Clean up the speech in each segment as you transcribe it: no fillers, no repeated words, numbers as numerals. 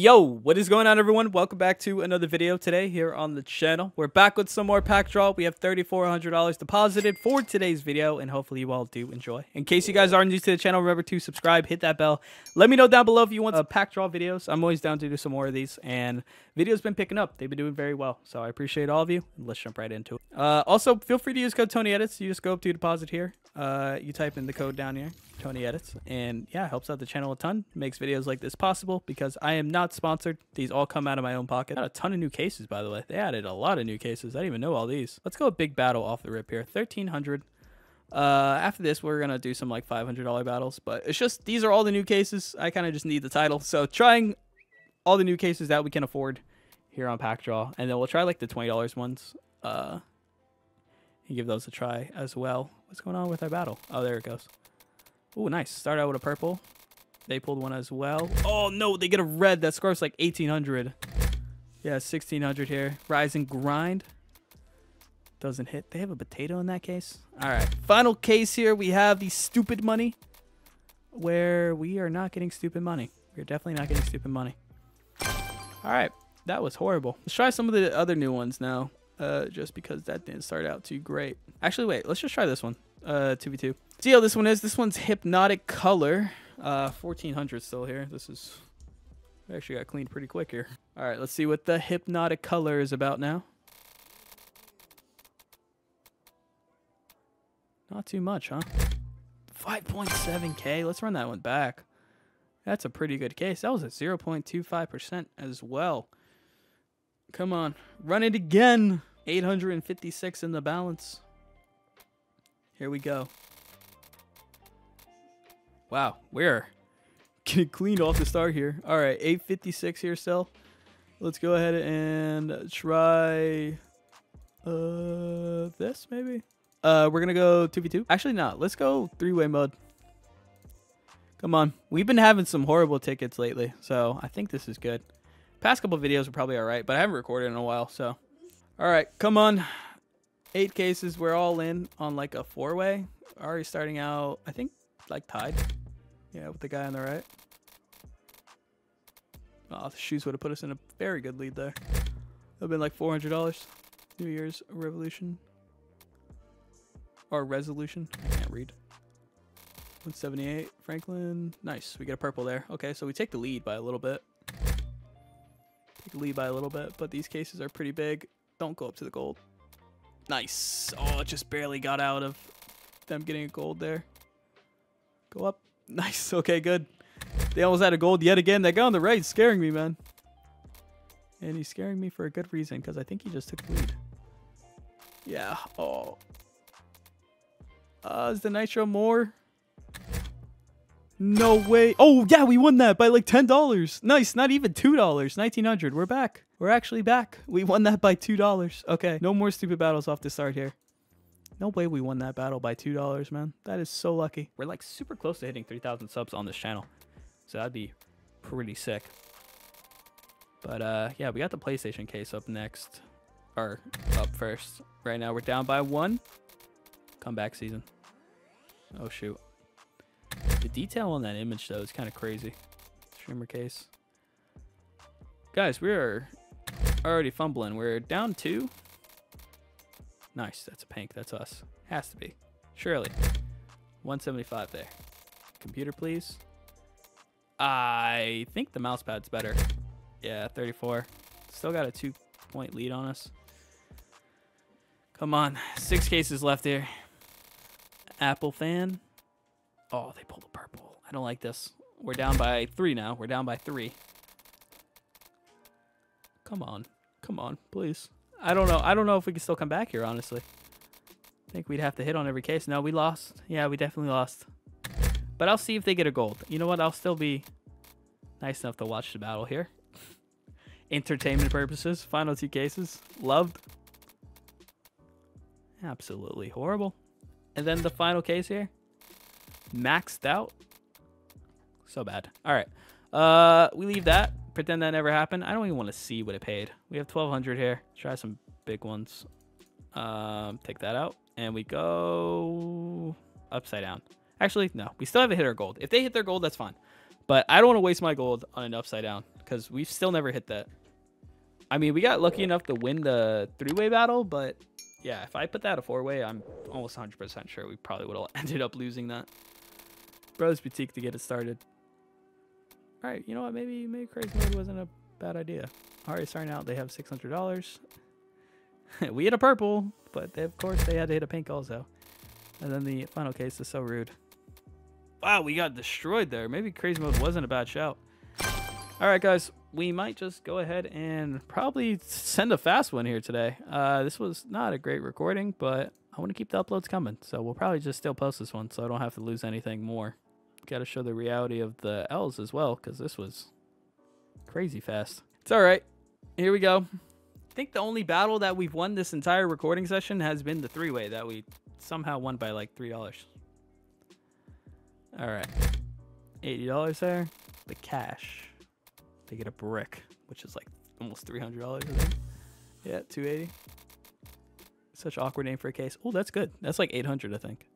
Yo, what is going on, everyone? Welcome back to another video today here on the channel. We're back with some more PackDraw. We have $3,400 deposited for today's video, and hopefully you all do enjoy. In case you guys are new to the channel, remember to subscribe, hit that bell. Let me know down below if you want PackDraw videos. I'm always down to do some more of these, and videos been picking up. They've been doing very well, so I appreciate all of you. Let's jump right into it. Also, feel free to use code TonyEdits. You just go up to deposit here. You type in the code down here, TonyEdits, and yeah, helps out the channel a ton. Makes videos like this possible because I am not sponsored. These all come out of my own pocket. Got a ton of new cases, by the way. They added a lot of new cases. I didn't even know all these. Let's go with big battle off the rip here. 1,300. After this, we're gonna do some like $500 battles, but it's just these are all the new cases. I kind of just need the title, so trying all the new cases that we can afford here on PackDraw, and then we'll try like the $20 ones. Give those a try as well. What's going on with our battle? Oh, there it goes. Oh, nice. Start out with a purple. They pulled one as well. Oh no, they get a red that scores like 1,800. Yeah, 1,600 here. Rise and grind. Doesn't hit. They have a potato in that case. All right, final case here. We have the stupid money, where we are not getting stupid money. We're definitely not getting stupid money. All right, that was horrible. Let's try some of the other new ones now. Just because that didn't start out too great. Actually, wait, let's just try this one. 2v2. See how this one is. This one's hypnotic color. 1,400 still here. This is... I actually got cleaned pretty quick here. All right, let's see what the hypnotic color is about now. Not too much, huh? 5.7K. Let's run that one back. That's a pretty good case. That was at 0.25% as well. Come on, run it again. 856 in the balance. Here we go. Wow, we're getting cleaned off the start here. All right, 856 here still. Let's go ahead and try this maybe. We're gonna go 2v2. Actually not, let's go three-way mode. Come on, we've been having some horrible tickets lately, so I think this is good. Past couple videos are probably all right, but I haven't recorded in a while, so. All right, come on. 8 cases. We're all in on like a four-way. Already starting out, I think, like tied. Yeah, with the guy on the right. Oh, the shoes would have put us in a very good lead there. That would have been like $400. New Year's Revolution. Or Resolution. I can't read. 178. Franklin. Nice. We get a purple there. Okay, so we take the lead by a little bit. But these cases are pretty big. Don't go up to the gold. Nice. Oh, it just barely got out of them getting a gold there. Go up. Nice. Okay, good. They almost had a gold yet again. That guy on the right is scaring me, man. And he's scaring me for a good reason, because I think he just took the lead. Yeah. Oh. Is the Nitro more? No way. Oh, yeah, we won that by like $10. Nice, not even $2. 1,900. We're back. We're actually back. We won that by $2. Okay, no more stupid battles off the start here. No way we won that battle by $2, man. That is so lucky. We're like super close to hitting 3,000 subs on this channel, so that'd be pretty sick. But yeah, we got the PlayStation case up next. Or up first. Right now we're down by 1. Comeback season. Oh, shoot. The detail on that image, though, is kind of crazy. Streamer case. Guys, we are already fumbling. We're down 2. Nice. That's a pink. That's us. Has to be. Surely. 175 there. Computer, please. I think the mouse pad's better. Yeah, 34. Still got a 2-point lead on us. Come on. 6 cases left here. Apple fan. Oh, they pulled a purple. I don't like this. We're down by 3 now. We're down by 3. Come on. Come on, please. I don't know. I don't know if we can still come back here, honestly. I think we'd have to hit on every case. No, we lost. Yeah, we definitely lost. But I'll see if they get a gold. You know what? I'll still be nice enough to watch the battle here. Entertainment purposes. Final 2 cases. Loved. Absolutely horrible. And then the final case here. Maxed out. So bad. All right, we leave that, pretend that never happened. I don't even want to see what it paid. We have 1,200 here. Try some big ones. Take that out, and we go upside down. Actually, no, we still haven't hit our gold. If they hit their gold, that's fine, But I don't want to waste my gold on an upside down because we've still never hit that. I mean, we got lucky enough to win the three-way battle, but yeah, if I put that a four-way, I'm almost 100% sure we probably would have ended up losing that. Bros Boutique to get it started. All right, you know what? Maybe Crazy Mode wasn't a bad idea. All right, starting out, they have $600. We hit a purple, but they, of course they had to hit a pink also. And then the final case is so rude. Wow, we got destroyed there. Maybe Crazy Mode wasn't a bad shout. All right, guys. We might just go ahead and probably send a fast one here today. This was not a great recording, but I want to keep the uploads coming. So we'll probably just still post this one so I don't have to lose anything more. Got to show the reality of the L's as well because this was crazy fast. It's all right. Here we go. I think the only battle that we've won this entire recording session has been the three-way that we somehow won by like $3. All right. $80 there. The cash. They get a brick, which is like almost $300. Yeah, $280. Such an awkward name for a case. Oh, that's good. That's like $800, I think.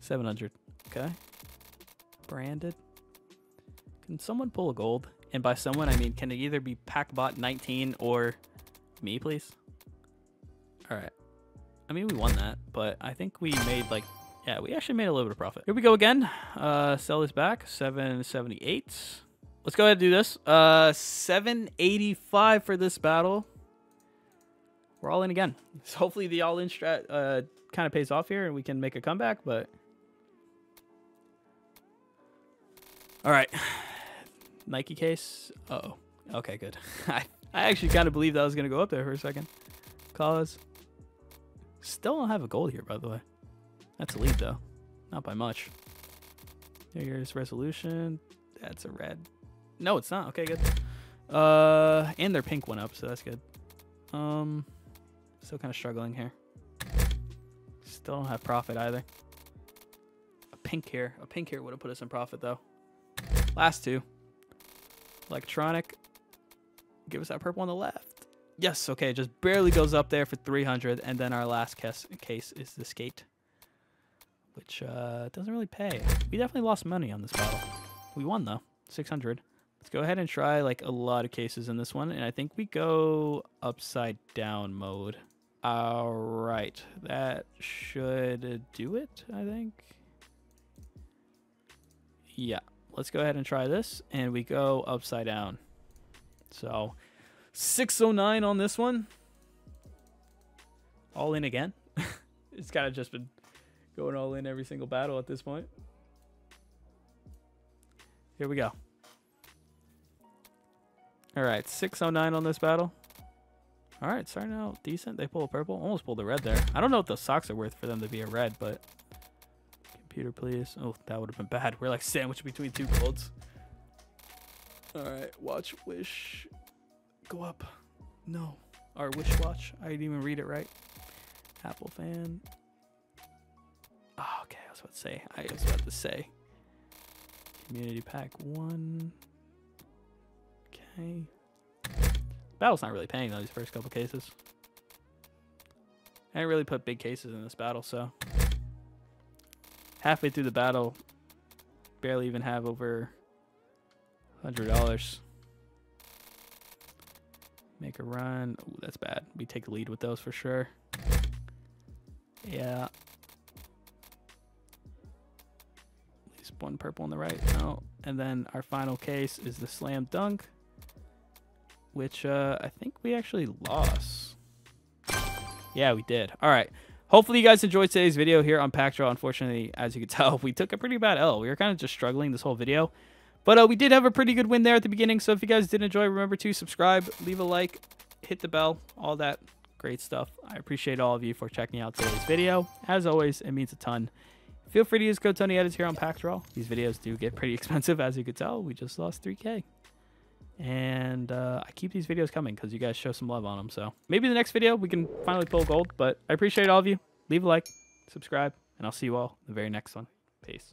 $700. Okay. Branded. Can someone pull a gold? And by someone, I mean, can it either be PackBot 19 or me, please? All right. I mean, we won that, but I think we made like, yeah, we actually made a little bit of profit. Here we go again. Sell this back. 778. Let's go ahead and do this. 785 for this battle. We're all in again. So hopefully the all-in strat kind of pays off here and we can make a comeback, but... All right. Nike case. Uh-oh. Okay, good. I actually kind of believed that I was going to go up there for a second. Cause. Still don't have a gold here, by the way. That's a lead, though. Not by much. Here's resolution. That's a red. No, it's not. Okay, good. And their pink went up, so that's good. Still kind of struggling here. Still don't have profit either. A pink here would have put us in profit though. Last two. Electronic. Give us that purple on the left. Yes. Okay, just barely goes up there for 300, and then our last case is the skate, which doesn't really pay. We definitely lost money on this battle. We won though. 600. Let's go ahead and try like a lot of cases in this one. And I think we go upside down mode. All right. That should do it, I think. Yeah. Let's go ahead and try this. And we go upside down. So 609 on this one. All in again. It's kind of just been going all in every single battle at this point. Here we go. All right, 609 on this battle. All right, starting out decent. They pull a purple. Almost pulled a red there. I don't know what those socks are worth for them to be a red, but... Computer, please. Oh, that would have been bad. We're like sandwiched between two golds. All right, watch, wish. Go up. No. Our wish watch. I didn't even read it right. Apple fan. Oh, okay, I was about to say. Community pack one. Okay. Battle's not really paying though, these first couple cases. I didn't really put big cases in this battle, so. Halfway through the battle, barely even have over $100. Make a run. Ooh, that's bad. We take the lead with those for sure. Yeah. One purple on the right. No. And then our final case is the slam dunk, which I think we actually lost. Yeah, we did. All right. Hopefully you guys enjoyed today's video here on PackDraw. Unfortunately, as you can tell, we took a pretty bad L. We were kind of just struggling this whole video, but we did have a pretty good win there at the beginning. So if you guys did enjoy, remember to subscribe, leave a like, hit the bell, all that great stuff. I appreciate all of you for checking out today's video. As always, it means a ton. Feel free to use code TonyEdits here on PackDraw. These videos do get pretty expensive, as you could tell. We just lost 3K. And I keep these videos coming because you guys show some love on them. So maybe the next video we can finally pull gold. But I appreciate all of you. Leave a like, subscribe, and I'll see you all in the very next one. Peace.